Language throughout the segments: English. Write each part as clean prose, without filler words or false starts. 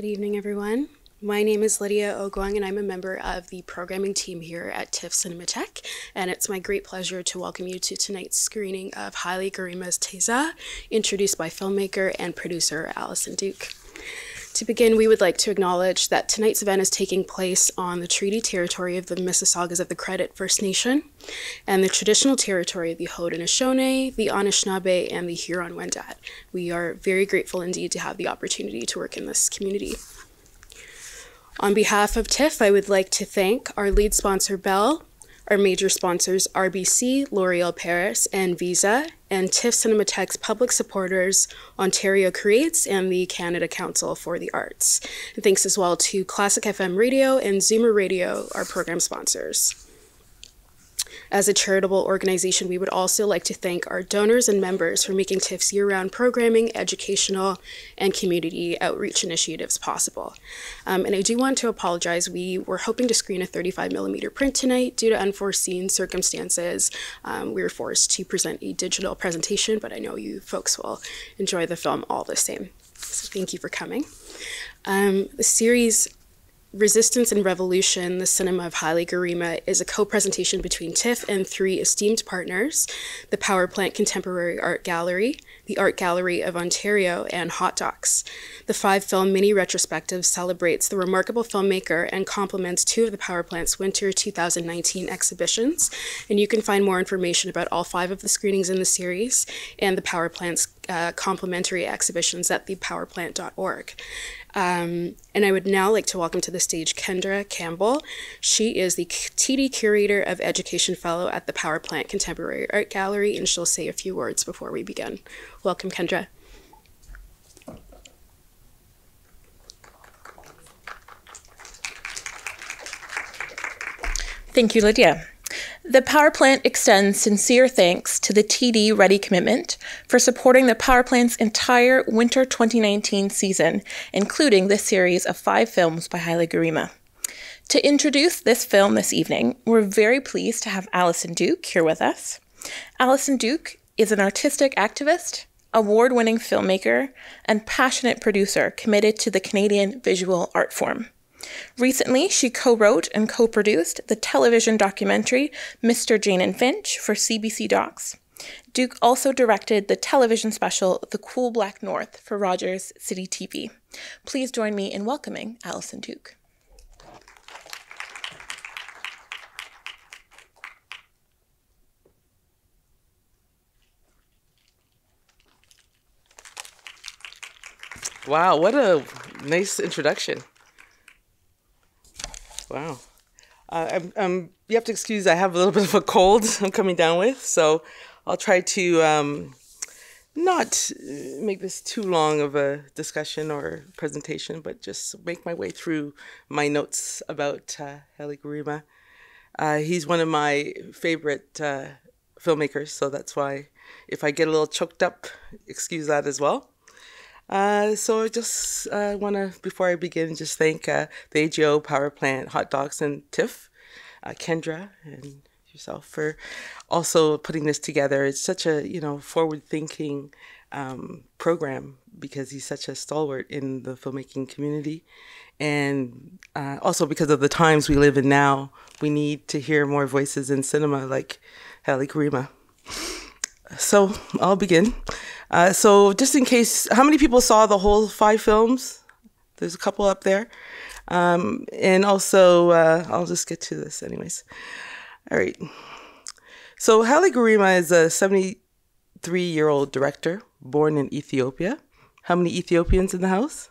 Good evening, everyone. My name is Lydia Ogwang, and I'm a member of the programming team here at TIFF Cinematheque, and it's my great pleasure to welcome you to tonight's screening of Haile Gerima's Teza, introduced by filmmaker and producer Allison Duke. To begin, we would like to acknowledge that tonight's event is taking place on the treaty territory of the Mississaugas of the Credit First Nation and the traditional territory of the Haudenosaunee, the Anishinaabe, and the Huron-Wendat. We are very grateful indeed to have the opportunity to work in this community. On behalf of TIFF, I would like to thank our lead sponsor, Bell, our major sponsors, RBC, L'Oréal Paris, and Visa, and TIFF Cinematheque's public supporters, Ontario Creates, and the Canada Council for the Arts. And thanks as well to Classic FM Radio and Zoomer Radio, our program sponsors. As a charitable organization, we would also like to thank our donors and members for making TIFF's year-round programming, educational, and community outreach initiatives possible. And I do want to apologize. We were hoping to screen a 35mm print tonight. Due to unforeseen circumstances, we were forced to present a digital presentation, but I know you folks will enjoy the film all the same. So thank you for coming. The series Resistance and Revolution, the Cinema of Haile Gerima, is a co-presentation between TIFF and three esteemed partners, the Power Plant Contemporary Art Gallery, the Art Gallery of Ontario, and Hot Docs. The five-film mini-retrospective celebrates the remarkable filmmaker and complements two of the Power Plant's winter 2019 exhibitions, and you can find more information about all five of the screenings in the series and the Power Plant's complementary exhibitions at thepowerplant.org. And I would now like to welcome to the stage Kendra Campbell. She is the TD Curator of Education Fellow at the Power Plant Contemporary Art Gallery, and she'll say a few words before we begin. Welcome, Kendra. Thank you, Lydia. The Power Plant extends sincere thanks to the TD Ready Commitment for supporting the Power Plant's entire winter 2019 season, including this series of five films by Haile Gerima. To introduce this film this evening, we're very pleased to have Allison Duke here with us. Allison Duke is an artistic activist, award-winning filmmaker, and passionate producer committed to the Canadian visual art form. Recently, she co-wrote and co-produced the television documentary Mr. Jane and Finch for CBC Docs. Duke also directed the television special The Cool Black North for Rogers/Citytv. Please join me in welcoming Allison Duke. Wow, what a nice introduction. Wow. You have to excuse, I have a little bit of a cold I'm coming down with, so I'll try to not make this too long of a discussion or presentation, but just make my way through my notes about Haile Gerima. He's one of my favorite filmmakers, so that's why if I get a little choked up, excuse that as well. So I just want to, before I begin, just thank the AGO, Power Plant, Hot Docs, and TIFF, Kendra, and yourself for also putting this together. It's such a, you know, forward-thinking program because he's such a stalwart in the filmmaking community. And also because of the times we live in now, we need to hear more voices in cinema like Haile Gerima. So I'll begin. So just in case, how many people saw the whole five films? There's a couple up there. And also, I'll just get to this anyways. All right. So Haile Gerima is a 73-year-old director born in Ethiopia. How many Ethiopians in the house?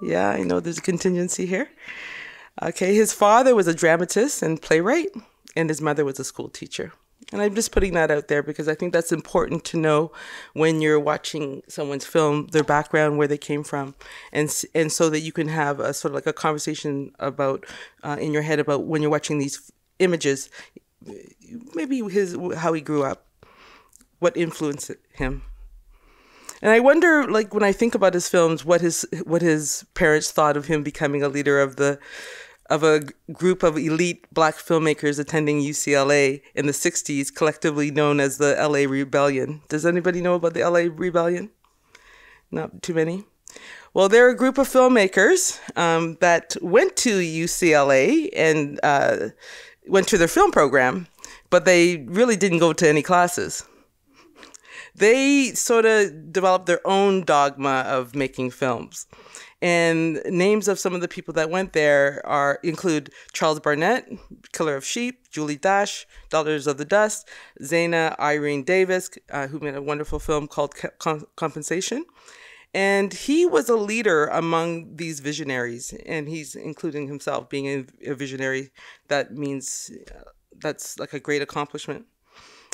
Yeah, I know there's a contingency here. Okay, his father was a dramatist and playwright, and his mother was a school teacher. And I'm just putting that out there because I think that's important to know when you're watching someone's film, their background, where they came from, and so that you can have a sort of like a conversation about in your head about when you're watching these images, maybe how he grew up, what influenced him. And I wonder, like when I think about his films, what his parents thought of him becoming a leader of a group of elite Black filmmakers attending UCLA in the 60s, collectively known as the LA Rebellion. Does anybody know about the LA Rebellion? Not too many. Well, they're a group of filmmakers that went to UCLA and went to their film program, but they really didn't go to any classes. They sort of developed their own dogma of making films. And names of some of the people that went there are include Charles Burnett, Killer of Sheep, Julie Dash, Daughters of the Dust, Zaina Irene Davis, who made a wonderful film called Compensation. And he was a leader among these visionaries, and he's including himself being a visionary. That means that's like a great accomplishment.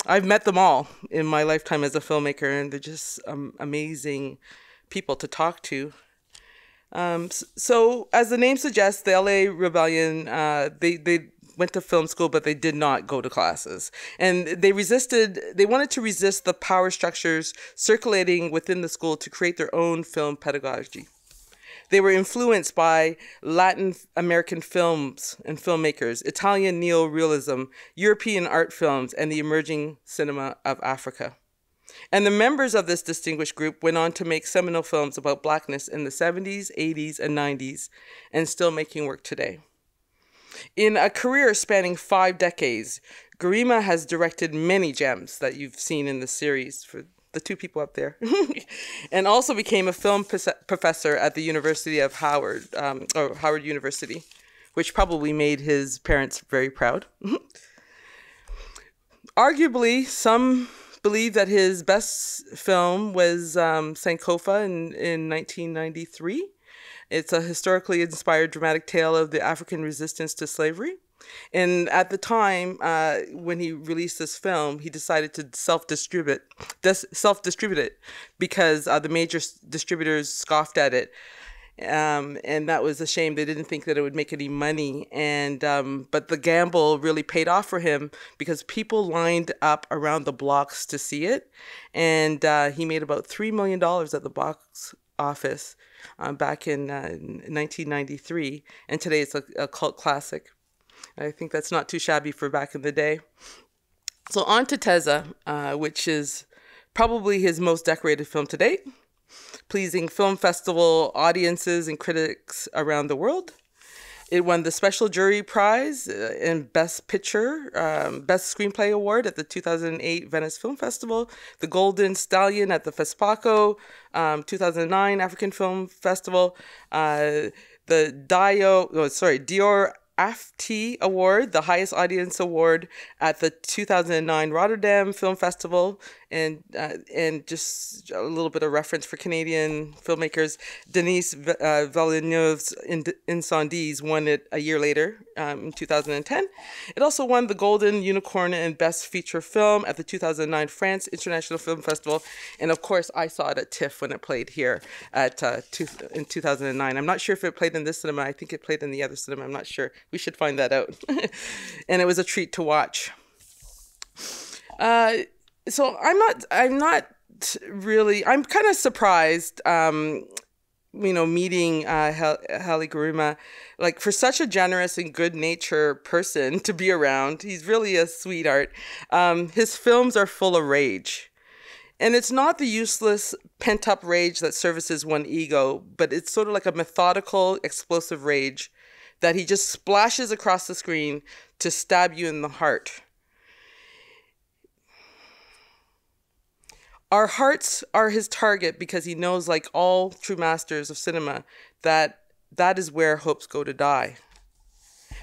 I've met them all in my lifetime as a filmmaker, and they're just amazing people to talk to. So as the name suggests, the LA Rebellion, they went to film school, but they did not go to classes. And they wanted to resist the power structures circulating within the school to create their own film pedagogy. They were influenced by Latin American films and filmmakers, Italian neorealism, European art films, and the emerging cinema of Africa. And the members of this distinguished group went on to make seminal films about blackness in the 70s, 80s, and 90s, and still making work today. In a career spanning 5 decades, Gerima has directed many gems that you've seen in the series for the two people up there, and also became a film professor at the University of Howard, or Howard University, which probably made his parents very proud. Arguably, some believe that his best film was Sankofa in 1993. It's a historically inspired dramatic tale of the African resistance to slavery. And at the time, when he released this film, he decided to self-distribute it because the major distributors scoffed at it. And that was a shame. They didn't think that it would make any money. And but the gamble really paid off for him because people lined up around the blocks to see it. And he made about $3 million at the box office back in 1993. And today it's a cult classic. I think that's not too shabby for back in the day. So on to Teza, which is probably his most decorated film to date, pleasing film festival audiences and critics around the world. It won the Special Jury Prize and Best Picture, Best Screenplay Award at the 2008 Venice Film Festival, the Golden Stallion at the FESPACO, 2009 African Film Festival, the Dior AFTI Award, the highest audience award at the 2009 Rotterdam Film Festival, and just a little bit of reference for Canadian filmmakers, Denis Villeneuve's Incendies won it a year later, in 2010. It also won the Golden Unicorn and Best Feature Film at the 2009 France International Film Festival, and of course I saw it at TIFF when it played here at in 2009. I'm not sure if it played in this cinema. I think it played in the other cinema. I'm not sure. We should find that out. And it was a treat to watch. So I'm not really, I'm kind of surprised, you know, meeting Haile Gerima, like for such a generous and good nature person to be around. He's really a sweetheart. His films are full of rage. And it's not the useless pent-up rage that services one ego, but it's sort of like a methodical, explosive rage that he just splashes across the screen to stab you in the heart. Our hearts are his target because he knows, like all true masters of cinema, that is where hopes go to die.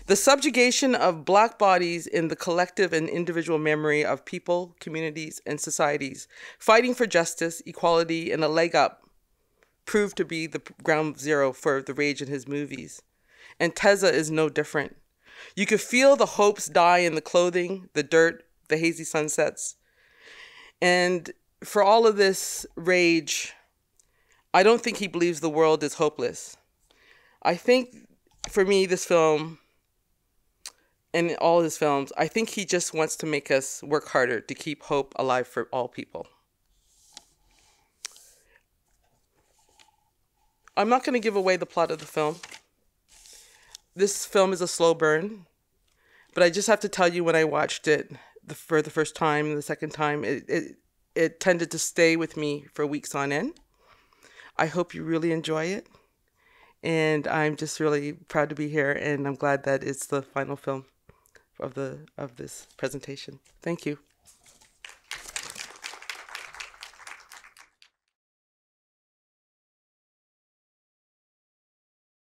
The subjugation of Black bodies in the collective and individual memory of people, communities, and societies, fighting for justice, equality, and a leg up, proved to be the ground zero for the rage in his movies. And Teza is no different. You could feel the hopes die in the clothing, the dirt, the hazy sunsets. And for all of this rage, I don't think he believes the world is hopeless. I think, for me, this film, and all his films, I think he just wants to make us work harder to keep hope alive for all people. I'm not going to give away the plot of the film. This film is a slow burn, but I just have to tell you when I watched it for the first time and the second time, it tended to stay with me for weeks on end. I hope you really enjoy it. And I'm just really proud to be here, and I'm glad that it's the final film of this presentation. Thank you.